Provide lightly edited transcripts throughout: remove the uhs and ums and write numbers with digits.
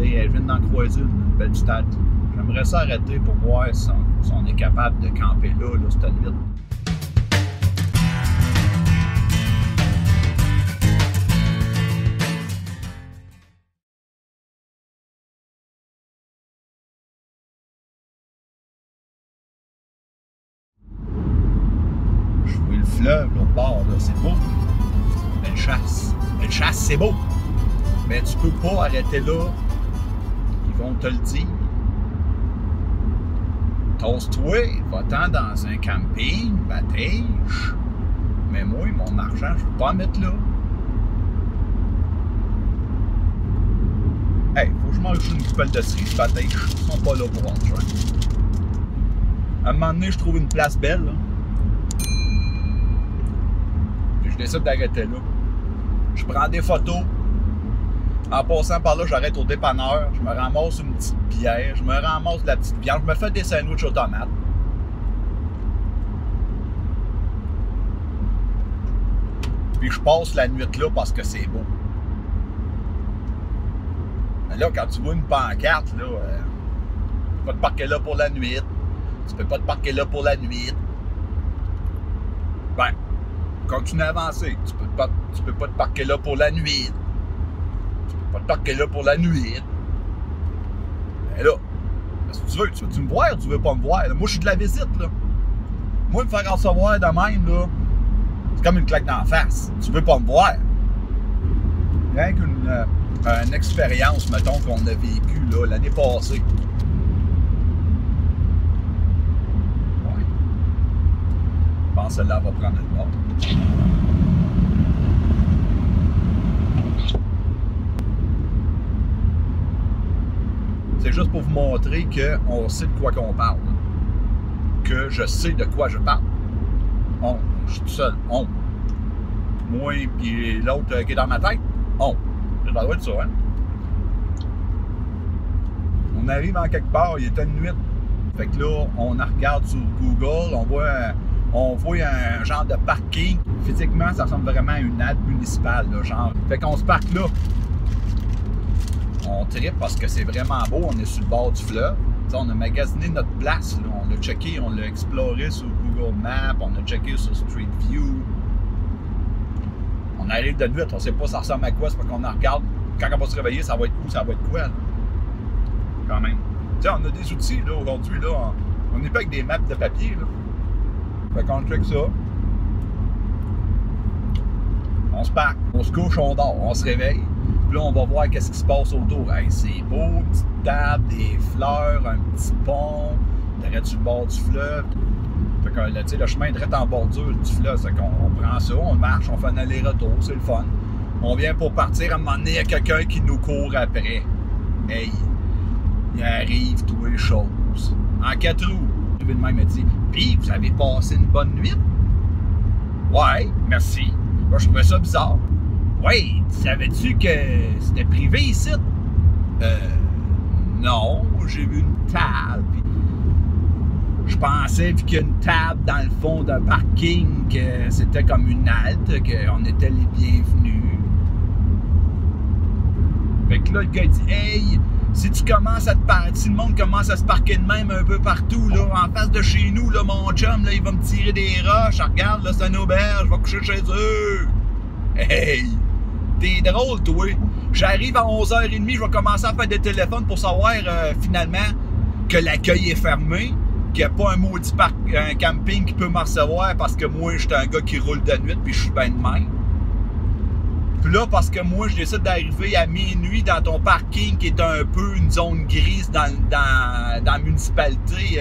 Je viens d'en croiser une belle stade. J'aimerais s'arrêter pour voir si on est capable de camper là, cette nuit. Je vois le fleuve, l'autre bord, c'est beau. Une chasse. Une chasse, c'est beau. Mais tu peux pas arrêter là. Ils vont te le dire. Tosse-toi, va-t'en dans un camping, batèche. Mais moi, mon argent, je ne peux pas en mettre là. Hey, faut que je mange une coupelle de cerise, batèche. Ils sont pas là pour autre chose. À un moment donné, je trouve une place belle. Là. Puis je décide d'arrêter là. Je prends des photos. En passant par là, j'arrête au dépanneur, je me ramasse une petite bière, je me ramasse de la petite viande, je me fais des sandwichs aux tomates. Puis je passe la nuit là parce que c'est beau. Mais là, quand tu vois une pancarte, là, tu peux pas te parquer là pour la nuit. Tu peux pas te parquer là pour la nuit. Ben, continue à avancer. Tu peux pas te parquer là pour la nuit. Pas de parc là pour la nuit. Mais là, qu'est-ce que tu veux? Tu veux-tu me voir ou tu veux pas me voir? Moi, je suis de la visite, là. Moi, me faire recevoir de même, là, c'est comme une claque dans la face. Tu veux pas me voir. Rien qu'une expérience, mettons, qu'on a vécue, là, l'année passée. Ouais. Je pense que celle-là va prendre le bord. C'est juste pour vous montrer qu'on sait de quoi qu'on parle. Que je sais de quoi je parle. On. Je suis tout seul. On. Moi puis l'autre qui est dans ma tête. On. Je dois être ça, hein? On arrive en quelque part, il était une nuit. Fait que là, on regarde sur Google, on voit un genre de parking. Physiquement, ça ressemble vraiment à une halte municipale, là, genre. Fait qu'on se parque là. On tripe parce que c'est vraiment beau, on est sur le bord du fleuve. T'sais, on a magasiné notre place, là. On l'a checké, on l'a exploré sur Google Maps, on a checké sur Street View. On arrive de nuit, on sait pas ça ressemble à quoi, c'est pas qu'on en regarde. Quand on va se réveiller, ça va être où, ça va être quoi, là. Quand même. T'sais, on a des outils là aujourd'hui, là. On n'est pas avec des maps de papier, là. Fait qu'on check ça. On se parque, on se couche, on dort, on se réveille. Puis là, on va voir qu'est-ce qui se passe autour. Hey, c'est beau, une petite table, des fleurs, un petit pont, direct sur le bord du fleuve. Fait que là, le chemin est direct en bordure du fleuve. Fait qu'on prend ça, on marche, on fait un aller-retour, c'est le fun. On vient pour partir, à un moment donné, il y a quelqu'un qui nous court après. Hey, il arrive toutes les choses. En quatre roues, le même me dit « Puis, vous avez passé une bonne nuit? »« Ouais, merci. » Moi, je trouvais ça bizarre. Ouais, savais-tu que c'était privé ici? Non, j'ai vu une table. Je pensais, vu qu'il y a une table dans le fond d'un parking, que c'était comme une halte, qu'on était les bienvenus. Fait que là, le gars dit, hey, si tu commences à te parquer, si le monde commence à se parquer de même un peu partout, là, en face de chez nous, là, mon chum, là, il va me tirer des roches. Regarde, là, c'est une auberge, je vais coucher chez eux. Hey! T'es drôle, toi! J'arrive à 11h30, je vais commencer à faire des téléphones pour savoir, finalement, que l'accueil est fermé, qu'il n'y a pas un maudit parc, un camping qui peut me recevoir parce que moi, j'étais un gars qui roule de nuit puis je suis ben de même. Puis là, parce que moi, je décide d'arriver à minuit dans ton parking qui est un peu une zone grise dans la municipalité,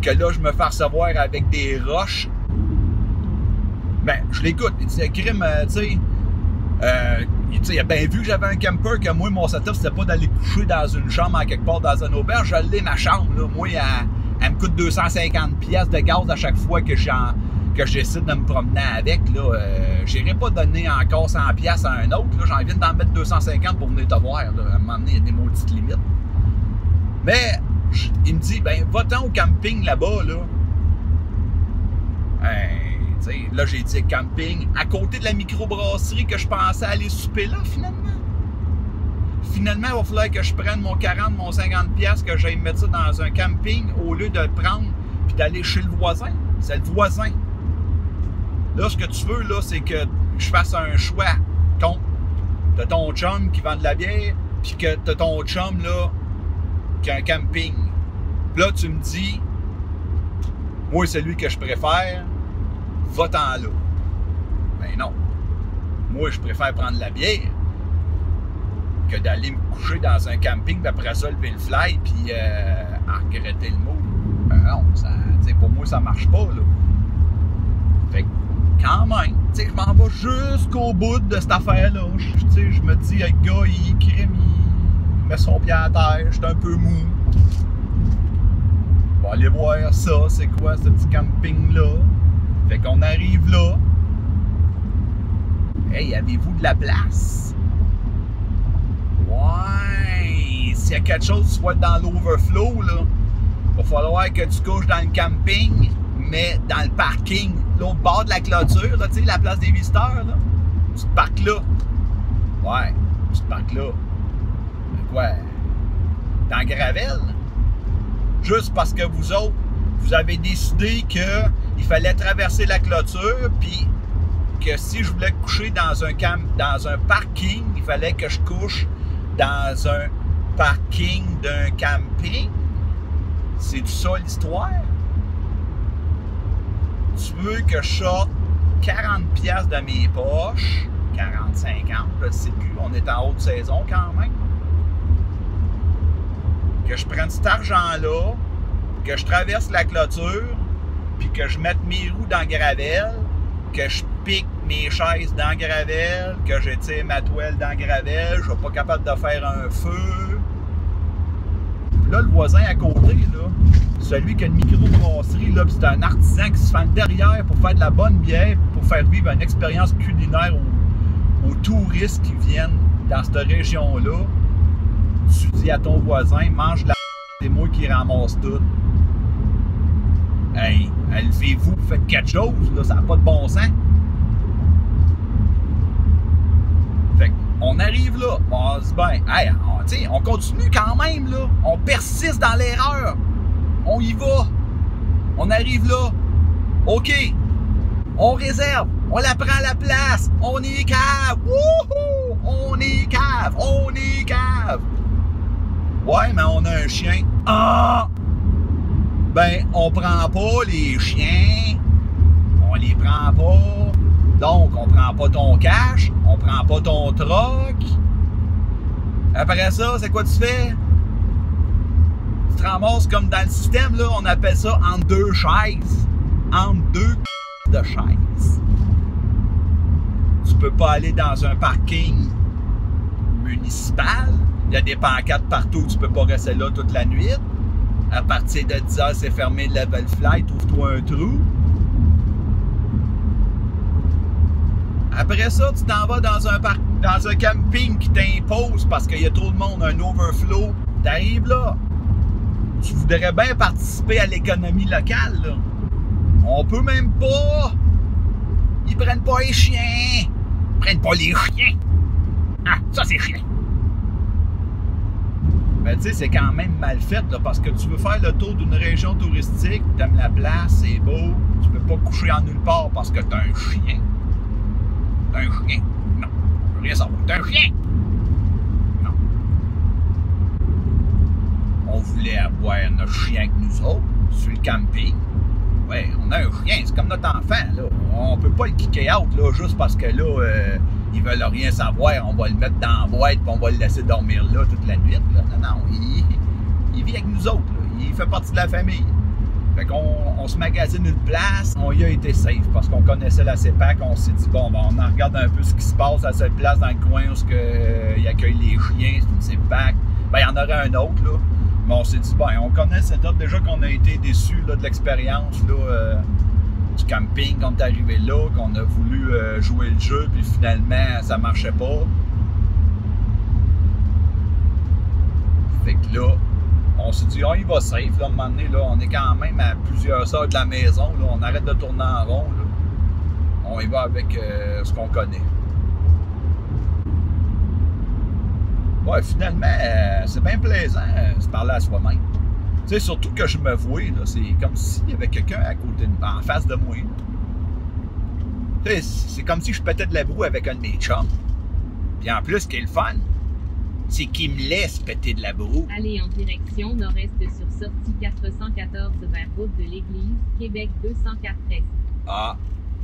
que là, je me fais recevoir avec des roches. Ben, je l'écoute. Il disait, crime, tu sais, il a bien vu que j'avais un camper, que moi, mon setup, c'était pas d'aller coucher dans une chambre en quelque part dans une auberge. Je l'ai, ma chambre, là. Moi, elle me coûte 250$ de gaz à chaque fois que je décide de me promener avec, là. J'irai pas donner encore 100$ à un autre, là. J'en viens d'en mettre 250$ pour venir te voir, là. À un moment donné, il y a des maudites limites. Mais, il me dit, ben, va-t'en au camping là-bas, là. Hey. Là, j'ai dit camping, à côté de la microbrasserie que je pensais aller souper là, finalement. finalement, il va falloir que je prenne mon 40, mon 50$, que j'aille mettre ça dans un camping au lieu de le prendre puis d'aller chez le voisin. C'est le voisin. Là, ce que tu veux, là, c'est que je fasse un choix. T'as ton chum qui vend de la bière, puis que t'as ton chum, là, qui a un camping. Puis là, tu me dis, moi, c'est lui que je préfère, va-t'en là. Ben non. Moi, je préfère prendre la bière que d'aller me coucher dans un camping, puis après ça, lever le fly, puis regretter le mot. Ben non, ça, pour moi, ça marche pas, là. Fait que, quand même, tu sais, je m'en vais jusqu'au bout de cette affaire-là. Tu sais, je me dis, le gars, il crime, il met son pied à terre, je suis un peu mou. On va aller voir ça, c'est quoi ce petit camping-là. Fait qu'on arrive là. Hey, avez-vous de la place? Ouais, s'il y a quelque chose qui soit dans l'overflow, là, va falloir que tu couches dans le camping, mais dans le parking, l'autre bord de la clôture, tu sais, la place des visiteurs, là. Tu te parques là. Ouais, tu te parques là. Mais quoi? Dans le gravel? Juste parce que vous autres, vous avez décidé qu'il fallait traverser la clôture, puis que si je voulais coucher dans un parking, il fallait que je couche dans un parking d'un camping. C'est ça l'histoire? Tu veux que je sorte 40$ de mes poches, 40-50$, je ne sais plus, on est en haute saison quand même. Que je prenne cet argent-là, que je traverse la clôture, puis que je mette mes roues dans le gravel, que je pique mes chaises dans le gravel, que j'étire ma toile dans le gravel, je ne suis pas capable de faire un feu. Là, le voisin à côté, là, celui qui a une microbrasserie, là, c'est un artisan qui se fend derrière pour faire de la bonne bière, pour faire vivre une expérience culinaire aux touristes qui viennent dans cette région-là. Tu dis à ton voisin, mange de la c'est moi qui ramasse tout. Hey, levez-vous, faites quelque chose, là, ça n'a pas de bon sens. Fait qu'on arrive là, on se dit, ben, hey, on continue quand même, là. On persiste dans l'erreur. On y va. On arrive là. OK. On réserve. On la prend à la place. On est cave. Wouhou! On est cave. On est cave. Ouais, mais on a un chien. Ah! Ben, on prend pas les chiens. On les prend pas. Donc, on prend pas ton cash. On prend pas ton troc. Après ça, c'est quoi tu fais? Tu te ramasses comme dans le système, là, on appelle ça entre deux chaises. Entre deux de chaises. Tu peux pas aller dans un parking municipal. Il y a des pancartes partout, tu peux pas rester là toute la nuit. À partir de 10 h, c'est fermé le level flight, trouve-toi un trou. Après ça, tu t'en vas dans un camping qui t'impose parce qu'il y a trop de monde, un overflow. T'arrives là, tu voudrais bien participer à l'économie locale, là. On peut même pas. Ils prennent pas les chiens. Ils prennent pas les chiens. Ah, ça c'est chiant. Mais tu sais, c'est quand même mal fait, là, parce que tu veux faire le tour d'une région touristique, t'aimes la place, c'est beau, tu peux pas coucher en nulle part parce que t'as un chien. T'as un chien? Non. Je veux rien savoir. T'as un chien? Non. On voulait avoir notre chien avec nous autres, sur le camping. Ouais, on a un chien, c'est comme notre enfant, là. On peut pas le kicker out, là, juste parce que là, ils veulent rien savoir, on va le mettre dans la boîte puis on va le laisser dormir là toute la nuit. Là. Non, non, il vit avec nous autres, là. Il fait partie de la famille. Fait qu'on se magasine une place, on y a été safe parce qu'on connaissait la CEPAC, on s'est dit bon, ben, on en regarde un peu ce qui se passe à cette place dans le coin où que, il accueille les chiens, c'est une CEPAC. Ben, il y en aurait un autre, là. Mais on s'est dit, ben, on connaît cette offre, déjà qu'on a été déçus là, de l'expérience, là. Du camping quand on est arrivé là, qu'on a voulu jouer le jeu, puis finalement ça marchait pas. Fait que là, on s'est dit, oh, il va safe, là, à un moment donné, là, on est quand même à plusieurs heures de la maison, là, on arrête de tourner en rond, là. On y va avec ce qu'on connaît. ouais, finalement, c'est bien plaisant de se parler à soi-même. Tu sais, surtout que je me vois, c'est comme s'il y avait quelqu'un à côté, en face de moi. Tu sais, c'est comme si je pétais de la broue avec un de mes chums. Puis en plus, ce qui est le fun, c'est qu'il me laisse péter de la broue. Allez en direction nord-est sur sortie 414 vers route de l'église, Québec 204 Est. Ah,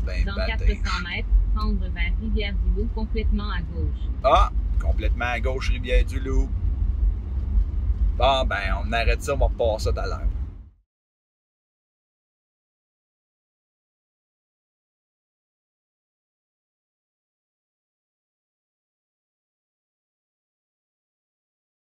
ben dans 400 mètres, prendre vers Rivière-du-Loup complètement à gauche. Ah, complètement à gauche, Rivière-du-Loup. Bon, ben, on arrête ça, on va repasser tout à l'heure.